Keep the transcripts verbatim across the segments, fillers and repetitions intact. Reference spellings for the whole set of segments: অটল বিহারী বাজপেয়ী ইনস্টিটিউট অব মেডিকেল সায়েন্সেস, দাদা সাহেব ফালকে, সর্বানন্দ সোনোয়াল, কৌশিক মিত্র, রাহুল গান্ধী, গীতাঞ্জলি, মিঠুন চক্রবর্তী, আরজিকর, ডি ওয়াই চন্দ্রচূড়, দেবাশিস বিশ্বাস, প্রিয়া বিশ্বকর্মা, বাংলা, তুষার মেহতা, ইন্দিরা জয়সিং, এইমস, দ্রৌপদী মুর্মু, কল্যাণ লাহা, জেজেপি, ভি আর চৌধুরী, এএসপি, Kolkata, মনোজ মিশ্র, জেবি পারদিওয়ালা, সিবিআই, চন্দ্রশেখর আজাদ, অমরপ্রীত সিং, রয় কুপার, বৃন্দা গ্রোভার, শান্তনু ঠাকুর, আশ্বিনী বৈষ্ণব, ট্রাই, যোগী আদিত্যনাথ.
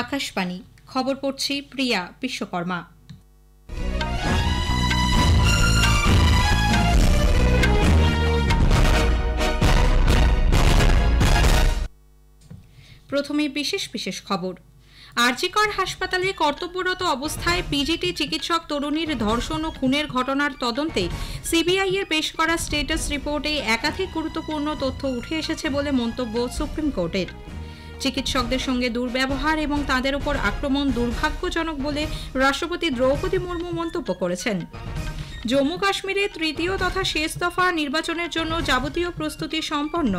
আকাশবাণী। খবর পড়ছি প্রিয়া বিশ্বকর্মা। প্রথমে বিশেষ বিশেষ খবর। আরজিকর হাসপাতালে কর্তব্যরত অবস্থায় পিজিটি চিকিৎসক তরুণীর ধর্ষণ ও খুনের ঘটনার তদন্তে সিবিআই এর পেশ করা স্ট্যাটাস রিপোর্টে একাধিক গুরুত্বপূর্ণ তথ্য উঠে এসেছে বলে মন্তব্য সুপ্রিম কোর্টের। চিকিৎসকদের সঙ্গে দুর্ব্যবহার এবং তাদের ওপর আক্রমণ দুর্ভাগ্যজনক বলে রাষ্ট্রপতি দ্রৌপদী মুর্মু মন্তব্য করেছেন। জম্মু কাশ্মীরে তৃতীয় তথা শেষ দফা নির্বাচনের জন্য যাবতীয় প্রস্তুতি সম্পন্ন।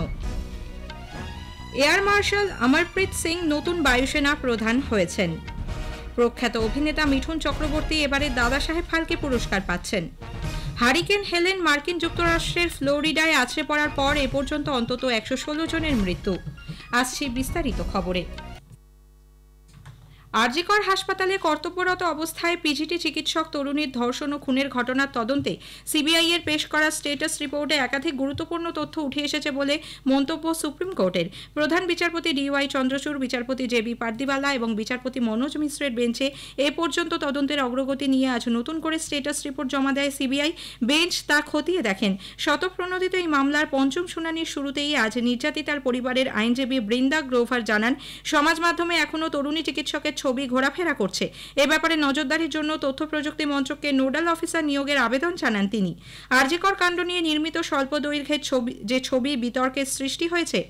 এয়ার মার্শাল অমরপ্রীত সিং নতুন বায়ুসেনা প্রধান হয়েছেন। প্রখ্যাত অভিনেতা মিঠুন চক্রবর্তী এবারে দাদা সাহেব ফালকে পুরস্কার পাচ্ছেন। হারিকেন হেলেন মার্কিন যুক্তরাষ্ট্রের ফ্লোরিডায় আছড়ে পড়ার পর এ পর্যন্ত অন্তত একশো ষোলো জনের মৃত্যু। আসছে বিস্তারিত খবরে। আরজিকর হাসপাতালে কর্তব্যরত অবস্থায় পিজিটি চিকিৎসক তরুণীর ধর্ষণ ও খুনের ঘটনার তদন্তে সিবিআই এর পেশ করা স্ট্যাটাস রিপোর্টে একাধিক গুরুত্বপূর্ণ তথ্য উঠে এসেছে বলে মন্তব্য সুপ্রিম কোর্টের। প্রধান বিচারপতি ডি ওয়াই চন্দ্রচূড়, বিচারপতি জেবি পারদিওয়ালা এবং বিচারপতি মনোজ মিশ্রের বেঞ্চে এ পর্যন্ত তদন্তের অগ্রগতি নিয়ে আজ নতুন করে স্ট্যাটাস রিপোর্ট জমা দেয় সিবিআই। বেঞ্চ তা খতিয়ে দেখেন। শতপ্রণোদিত এই মামলার পঞ্চম শুনানির শুরুতেই আজ নির্যাতিতার পরিবারের আইনজীবী বৃন্দা গ্রোভার জানান, সমাজ মাধ্যমে এখনও তরুণী চিকিৎসকের ছবি ঘোরাফেরা করছে। এ ব্যাপারে নজরদারির জন্য তথ্য প্রযুক্তি মন্ত্রককে নোডাল অফিসার নিয়োগের আবেদন জানান তিনি। আরজিকর কাণ্ড নিয়ে নির্মিত স্বল্প দৈর্ঘ্যের ছবি যে ছবি বিতর্কের সৃষ্টি হয়েছে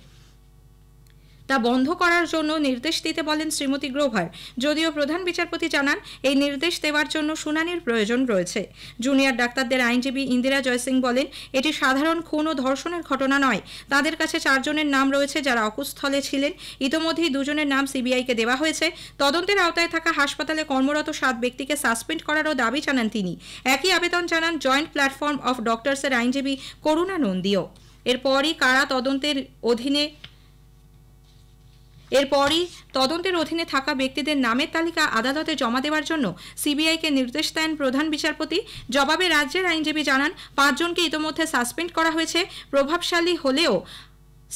তা বন্ধ করার জন্য নির্দেশ দিতে বলেন শ্রীমতী গ্রোভার। যদিও প্রধান বিচারপতি জানান এই নির্দেশ দেওয়ার জন্য শুনানির প্রয়োজন রয়েছে। জুনিয়র ডাক্তারদের আইনজীবী ইন্দিরা জয়সিং বলেন, এটি সাধারণ খুন ও ধর্ষণের ঘটনা নয়। তাদের কাছে চারজনের নাম রয়েছে যারা অকুস্থলে ছিলেন। ইতোমধ্যেই দুজনের নাম সিবিআইকে দেওয়া হয়েছে। তদন্তের আওতায় থাকা হাসপাতালে কর্মরত সাত ব্যক্তিকে সাসপেন্ড করারও দাবি জানান তিনি। একই আবেদন জানান জয়েন্ট প্ল্যাটফর্ম অফ ডক্টরসের আইনজীবী করুণা নন্দীও। এরপরই কারা তদন্তের অধীনে এরপরই তদন্তের অধীনে থাকা ব্যক্তিদের নামের তালিকা আদালতে জমা দেওয়ার জন্য সিবিআইকে নির্দেশ দেন প্রধান বিচারপতি। জবাবে রাজ্যের আইনজীবী জানান, পাঁচজনকে ইতোমধ্যে সাসপেন্ড করা হয়েছে। প্রভাবশালী হলেও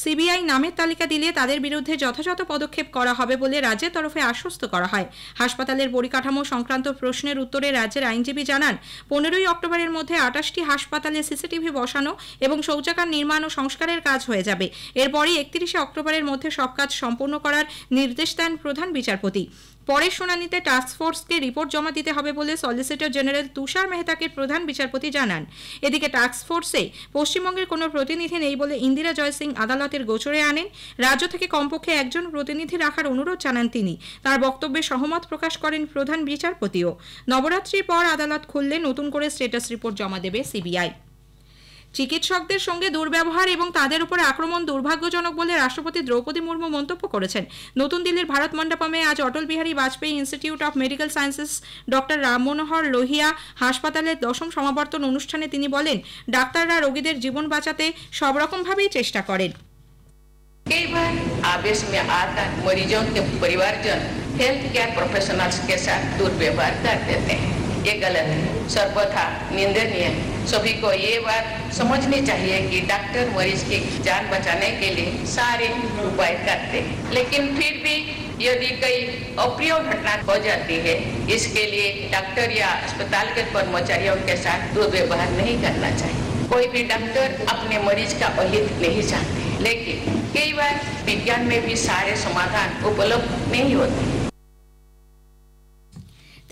সিবিআই নামের তালিকা দিলে তাদের বিরুদ্ধে যথাযথ পদক্ষেপ করা হবে বলে রাজ্যের তরফে আশ্বস্ত করা হয়। হাসপাতালের পরিকাঠামো সংক্রান্ত প্রশ্নের উত্তরে রাজ্যের আইনজীবী জানান, পনেরোই অক্টোবরের মধ্যে আটাশটি হাসপাতালে সিসিটিভি বসানো এবং শৌচাগার নির্মাণ ও সংস্কারের কাজ হয়ে যাবে। এরপরই একত্রিশে অক্টোবরের মধ্যে সব কাজ সম্পূর্ণ করার নির্দেশ দেন প্রধান বিচারপতি। পরের শুনানিতে টাস্কফোর্সকে রিপোর্ট জমা দিতে হবে বলে সলিসিটর জেনারেল তুষার মেহতাকে প্রধান বিচারপতি জানান। এদিকে টাস্কফোর্সে পশ্চিমবঙ্গের কোনো প্রতিনিধি নেই বলে ইন্দিরা জয়সিং আদালতের গোচরে আনেন। রাজ্য থেকে কমপক্ষে একজন প্রতিনিধি রাখার অনুরোধ জানান তিনি। তার বক্তব্যে সহমত প্রকাশ করেন প্রধান বিচারপতিও। নবরাত্রির পর আদালত খুললে নতুন করে স্ট্যাটাস রিপোর্ট জমা দেবে সিবিআই। চিকিৎসকদের সঙ্গে দুর্ব্যবহার এবং তাদের উপর আক্রমণ দুর্ভাগ্যজনক বলে রাষ্ট্রপতি দ্রৌপদী মুর্মু মন্তব্য করেছেন। নতুন দিল্লির ভারত মণ্ডপমে আজ অটল বিহারী বাজপেয়ী ইনস্টিটিউট অব মেডিকেল সায়েন্সেস doctor Ram Manohar Lohia হাসপাতালের দশম সমাবর্তন অনুষ্ঠানে তিনি বলেন, ডাক্তাররা রোগীদের জীবন বাঁচাতে সব রকমভাবেই চেষ্টা করেন। ये गलत सर्वथा निंदनीय। सभी को ये बात समझनी चाहिए कि डॉक्टर मरीज की जान बचाने के लिए सारे उपाय करते हैं, लेकिन फिर भी यदि कोई अप्रिय घटना हो जाती है इसके लिए डॉक्टर या अस्पताल के कर्मचारियों के साथ दुर्व्यवहार नहीं करना चाहिए। कोई भी डॉक्टर अपने मरीज का अहित नहीं चाहते, लेकिन कई बार विज्ञान में भी सारे समाधान उपलब्ध नहीं होते।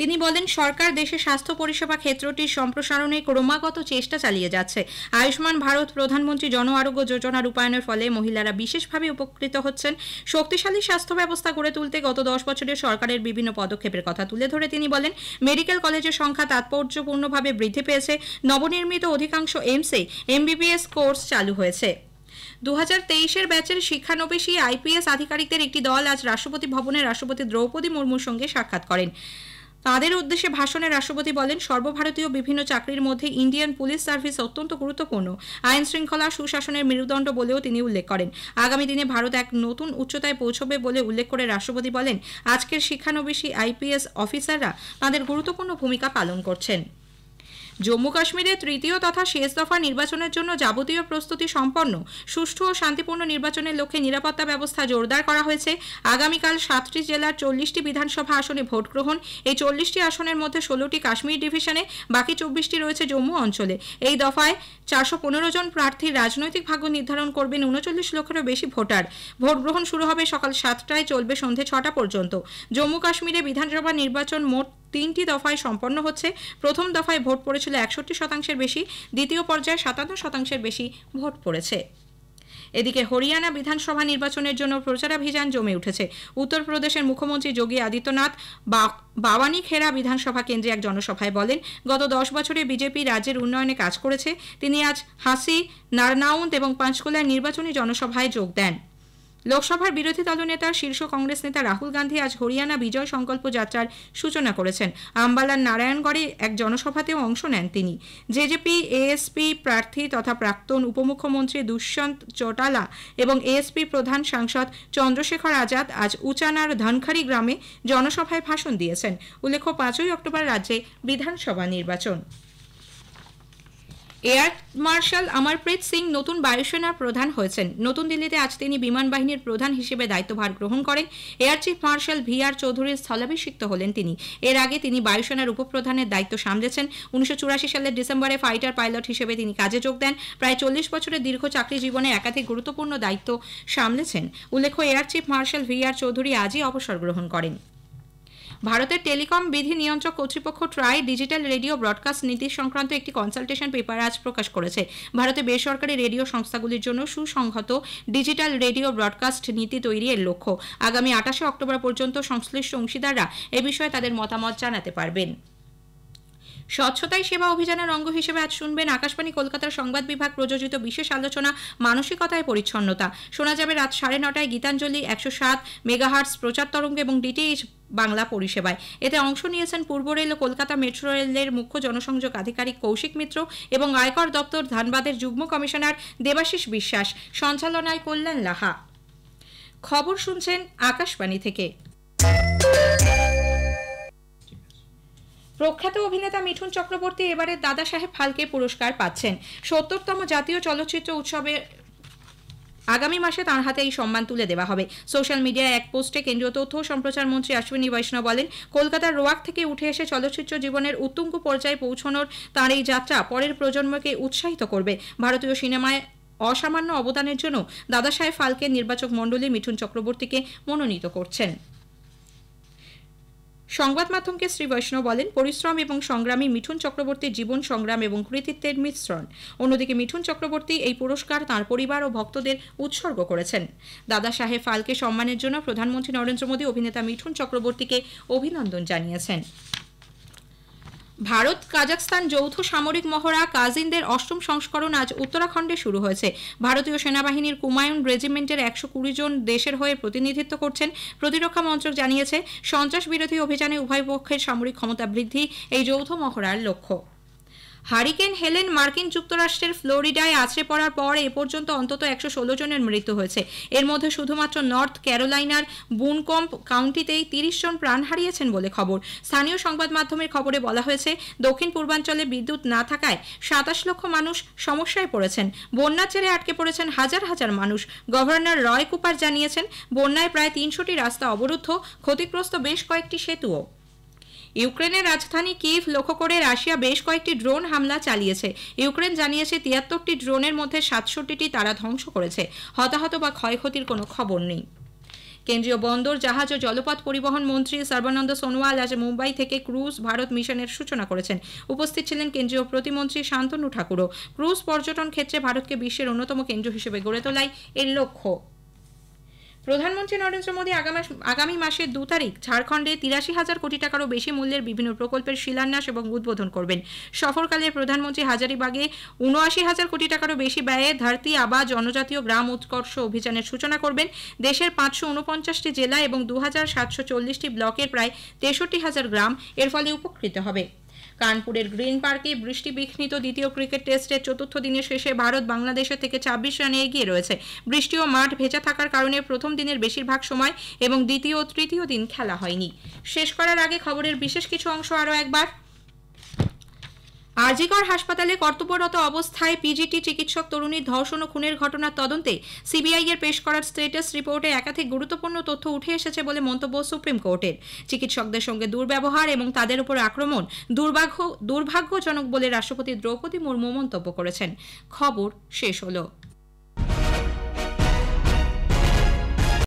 তিনি বলেন, সরকার দেশে স্বাস্থ্য পরিষেবা ক্ষেত্রটির সম্প্রসারণে ক্রমাগত চেষ্টা চালিয়ে যাচ্ছে। আয়ুষ্মান ভারত, প্রধানমন্ত্রী জন আরোগ্য যোজনা রূপায়ণের ফলে মহিলারা বিশেষভাবে উপকৃত হচ্ছেন। শক্তিশালী স্বাস্থ্য ব্যবস্থা গড়ে তুলতে গত দশ বছরের সরকারের বিভিন্ন পদক্ষেপের কথা তুলে ধরে তিনি বলেন, মেডিকেল কলেজের সংখ্যা তাৎপর্যপূর্ণভাবে বৃদ্ধি পেয়েছে। নবনির্মিত অধিকাংশ এইমসে এমবিবিএস কোর্স চালু হয়েছে। দু হাজার তেইশের ব্যাচের শিক্ষানবিশী আইপিএস আধিকারিকদের একটি দল আজ রাষ্ট্রপতি ভবনে রাষ্ট্রপতি দ্রৌপদী মুর্মুর সঙ্গে সাক্ষাৎ করেন। তাদের উদ্দেশ্যে ভাষণে রাষ্ট্রপতি বলেন, সর্বভারতীয় বিভিন্ন চাকরির মধ্যে ইন্ডিয়ান পুলিশ সার্ভিস অত্যন্ত গুরুত্বপূর্ণ। আইন শৃঙ্খলা সুশাসনের মেরুদণ্ড বলেও তিনি উল্লেখ করেন। আগামী দিনে ভারত এক নতুন উচ্চতায় পৌঁছবে বলে উল্লেখ করে রাষ্ট্রপতি বলেন, আজকের শিক্ষানবিশী আইপিএস অফিসাররা তাদের গুরুত্বপূর্ণ ভূমিকা পালন করছেন। জম্মু কাশ্মীরে তৃতীয় তথা শেষ দফা নির্বাচনের জন্য যাবতীয় প্রস্তুতি সম্পন্ন। সুষ্ঠু ও শান্তিপূর্ণ নির্বাচনের লক্ষ্যে নিরাপত্তা ব্যবস্থা জোরদার করা হয়েছে। আগামীকাল সাতটি জেলার চল্লিশটি বিধানসভা আসনে ভোট গ্রহণ। এই চল্লিশটি আসনের মধ্যে ষোলোটি কাশ্মীর ডিভিশনে, বাকি চব্বিশটি রয়েছে জম্মু অঞ্চলে। এই দফায় চারশো পনেরো জন প্রার্থীর রাজনৈতিক ভাগ্য নির্ধারণ করবেন উনচল্লিশ লক্ষেরও বেশি ভোটার। ভোট গ্রহণ শুরু হবে সকাল সাতটায়, চলবে সন্ধে ছটা পর্যন্ত। জম্মু কাশ্মীরে বিধানসভা নির্বাচন মোট তিনটি দফায় সম্পন্ন হচ্ছে। প্রথম দফায় ভোট পড়েছিল একষট্টি শতাংশের বেশি, দ্বিতীয় পর্যায়ে সাতান্ন শতাংশের বেশি ভোট পড়েছে। এদিকে হরিয়ানা বিধানসভা নির্বাচনের জন্য প্রচারাভিযান জমে উঠেছে। উত্তরপ্রদেশের মুখ্যমন্ত্রী যোগী আদিত্যনাথ বাওয়ানি খেরা বিধানসভা কেন্দ্রে এক জনসভায় বলেন, গত দশ বছরে বিজেপি রাজ্যের উন্নয়নে কাজ করেছে। তিনি আজ হাসি, নারনাউন্দ এবং পাঁচকুলার নির্বাচনী জনসভায় যোগ দেন। লোকসভার বিরোধী দলনেতা শীর্ষ কংগ্রেস নেতা রাহুল গান্ধী আজ হরিয়ানা বিজয় সংকল্প যাত্রার সূচনা করেছেন। আম্বালার নারায়ণগড়ে এক জনসভাতেও অংশ নেন তিনি। জেজেপি এএসপি প্রার্থী তথা প্রাক্তন উপমুখ্যমন্ত্রী দুষ্যন্ত চৌটালা এবং এএসপি প্রধান সাংসদ চন্দ্রশেখর আজাদ আজ উচানার ধনখারি গ্রামে জনসভায় ভাষণ দিয়েছেন। উল্লেখ্য, পাঁচই অক্টোবর রাজ্যে বিধানসভা নির্বাচন। এয়ার মার্শাল অমরপ্রীত সিং নতুন বায়ুসেনার প্রধান হয়েছেন। নতুন দিল্লিতে আজ তিনি বিমান বাহিনীর প্রধান হিসেবে দায়িত্বভার গ্রহণ করেন। Air chief marshal V R চৌধুরীর স্থলাভিষিক্ত হলেন তিনি। এর আগে তিনি বায়ুসেনার উপপ্রধানের দায়িত্ব সামলেছেন। উনিশশো চুরাশি সালের ডিসেম্বরে ফাইটার পাইলট হিসেবে তিনি কাজে যোগ দেন। প্রায় চল্লিশ বছরের দীর্ঘ চাকরি জীবনে একাধিক গুরুত্বপূর্ণ দায়িত্ব সামলেছেন। উল্লেখ্য, air chief marshal ভি আর চৌধুরী আজই অবসর গ্রহণ করেন। ভারতের টেলিকম বিধি নিয়ন্ত্রক কর্তৃপক্ষ ট্রাই ডিজিটাল রেডিও ব্রডকাস্ট নীতি সংক্রান্ত একটি কনসালটেশন পেপার আজ প্রকাশ করেছে। ভারতে বেসরকারি রেডিও সংস্থাগুলির জন্য সুসংহত ডিজিটাল রেডিও ব্রডকাস্ট নীতি তৈরি এর লক্ষ্য। আগামী আঠাশে অক্টোবর পর্যন্ত সংশ্লিষ্ট অংশীদাররা এ বিষয়ে তাদের মতামত জানাতে পারবেন। স্বচ্ছতাই সেবা অভিযানের অঙ্গ হিসেবে আজ শুনবেন আকাশবাণী কলকাতার সংবাদ বিভাগ প্রযোজিত বিশেষ আলোচনা মানসিকতায় পরিচ্ছন্নতা। শোনা যাবে রাত সাড়ে নটায় গীতাঞ্জলি একশো সাত মেগাহার্টস প্রচার তরঙ্গ এবং ডিটিএইচ বাংলা পরিষেবায়। এতে অংশ নিয়েছেন পূর্ব রেল ও কলকাতা মেট্রো রেলের মুখ্য জনসংযোগ আধিকারিক কৌশিক মিত্র এবং আয়কর দপ্তর ধানবাদের যুগ্ম কমিশনার দেবাশিস বিশ্বাস। সঞ্চালনায় কল্যাণ লাহা। খবর শুনছেন আকাশবাণী থেকে। প্রখ্যাত অভিনেতা মিঠুন চক্রবর্তী এবারে দাদা সাহেব ফালকে পুরস্কার পাচ্ছেন। সত্তরতম জাতীয় চলচ্চিত্র উৎসবে আগামী মাসে তাঁর হাতে এই সম্মান তুলে দেওয়া হবে। সোশ্যাল মিডিয়ায় এক পোস্টে কেন্দ্রীয় তথ্য ও সম্প্রচার মন্ত্রী আশ্বিনী বৈষ্ণব বলেন, কলকাতার রোয়াক থেকে উঠে এসে চলচ্চিত্র জীবনের উত্তুঙ্গ পর্যায়ে পৌঁছানোর তাঁর এই যাত্রা পরের প্রজন্মকে উৎসাহিত করবে। ভারতীয় সিনেমায় অসামান্য অবদানের জন্য দাদা সাহেব ফালকে নির্বাচক মণ্ডলী মিঠুন চক্রবর্তীকে মনোনীত করছেন। সংবাদ মাধ্যমকে শ্রী বৈষ্ণব বলেন, পরিশ্রম এবং সংগ্রামী মিঠুন চক্রবর্তীর জীবন সংগ্রাম এবং কৃতিত্বের মিশ্রণ। অন্যদিকে মিঠুন চক্রবর্তী এই পুরস্কার তাঁর পরিবার ও ভক্তদের উৎসর্গ করেছেন। দাদা সাহেব ফালকে সম্মানের জন্য প্রধানমন্ত্রী নরেন্দ্র মোদী অভিনেতা মিঠুন চক্রবর্তীকে অভিনন্দন জানিয়েছেন। ভারত কাজাখস্তান যৌথ সামরিক মহড়া কাজিনদের অষ্টম সংস্করণ আজ উত্তরাখণ্ডে শুরু হয়েছে। ভারতীয় সেনাবাহিনীর কুমায়ুন রেজিমেন্টের একশো কুড়ি জন দেশের হয়ে প্রতিনিধিত্ব করছেন। প্রতিরক্ষা মন্ত্রক জানিয়েছে, সন্ত্রাস বিরোধী অভিযানে উভয় পক্ষের সামরিক ক্ষমতা বৃদ্ধি এই যৌথ মহড়ার লক্ষ্য। হারিকেন হেলেন মার্কিন যুক্তরাষ্ট্রের ফ্লোরিডায় আছড়ে পড়ার পর এ পর্যন্ত অন্তত একশো ষোলো জনের মৃত্যু হয়েছে। এর মধ্যে শুধুমাত্র নর্থ ক্যারোলাইনার বুনকম্প কাউন্টিতেই তিরিশ জন প্রাণ হারিয়েছেন বলে খবর। স্থানীয় সংবাদ মাধ্যমের খবরে বলা হয়েছে, দক্ষিণ পূর্বাঞ্চলে বিদ্যুৎ না থাকায় সাতাশ লক্ষ মানুষ সমস্যায় পড়েছেন। বন্যার জেরে আটকে পড়েছেন হাজার হাজার মানুষ। গভর্নর রয় কুপার জানিয়েছেন, বন্যায় প্রায় তিনশোটি রাস্তা অবরুদ্ধ, ক্ষতিগ্রস্ত বেশ কয়েকটি সেতুও। ইউক্রেনের রাজধানী কিয়েভ লক্ষ্য করে রাশিয়া বেশ কয়েকটি ড্রোন হামলা চালিয়েছে। ইউক্রেন জানিয়েছে, তিয়াত্তরটি ড্রোনের মধ্যে সাতষট্টিটি তারা ধ্বংস করেছে। হতাহত বা ক্ষয়ক্ষতির কোনো খবর নেই। কেন্দ্রীয় বন্দর জাহাজ ও জলপথ পরিবহন মন্ত্রী সর্বানন্দ সোনোয়াল আজ মুম্বাই থেকে ক্রুজ ভারত মিশনের সূচনা করেছেন। উপস্থিত ছিলেন কেন্দ্রীয় প্রতিমন্ত্রী শান্তনু ঠাকুরও। ক্রুজ পর্যটন ক্ষেত্রে ভারতকে বিশ্বের অন্যতম কেন্দ্র হিসেবে গড়ে তোলাই এর লক্ষ্য। প্রধানমন্ত্রী নরেন্দ্র মোদী আগামী মাসের দু তারিখ ঝাড়খণ্ডে তিরাশি হাজার কোটি টাকারও বেশি মূল্যের বিভিন্ন প্রকল্পের শিলান্যাস এবং উদ্বোধন করবেন। সফরকালে প্রধানমন্ত্রী হাজারিবাগে উনআশি হাজার কোটি টাকারও বেশি ব্যয়ে ধরতি আবা জনজাতীয় গ্রাম উৎকর্ষ অভিযানের সূচনা করবেন। দেশের পাঁচশো উনপঞ্চাশটি জেলা এবং দু হাজার সাতশো চল্লিশটি ব্লকের প্রায় তেষট্টি হাজার গ্রাম এর ফলে উপকৃত হবে। কানপুরের গ্রিন পার্কে বৃষ্টিবিঘ্নিত দ্বিতীয় ক্রিকেট টেস্টের চতুর্থ দিনের শেষে ভারত বাংলাদেশের থেকে ছাব্বিশ রানে এগিয়ে রয়েছে। বৃষ্টি ও মাঠ ভেজা থাকার কারণে প্রথম দিনের বেশিরভাগ সময় এবং দ্বিতীয় ও তৃতীয় দিন খেলা হয়নি। শেষ করার আগে খবরের বিশেষ কিছু অংশ আরও একবার। আরজিকর হাসপাতালে কর্তব্যরত অবস্থায় পিজিটি চিকিৎসক তরুণীর ধর্ষণ ও খুনের ঘটনার তদন্তে সিবিআই এর পেশ করা স্ট্যাটাস রিপোর্টে একাধিক গুরুত্বপূর্ণ তথ্য উঠে এসেছে বলে মন্তব্য সুপ্রিম কোর্টের। চিকিৎসকদের সঙ্গে দুর্ব্যবহার এবং তাদের উপর আক্রমণ দুর্ভাগ্য দুর্ভাগ্যজনক বলে রাষ্ট্রপতি দ্রৌপদী মুর্মু মন্তব্য করেছেন। খবর শেষ হলো।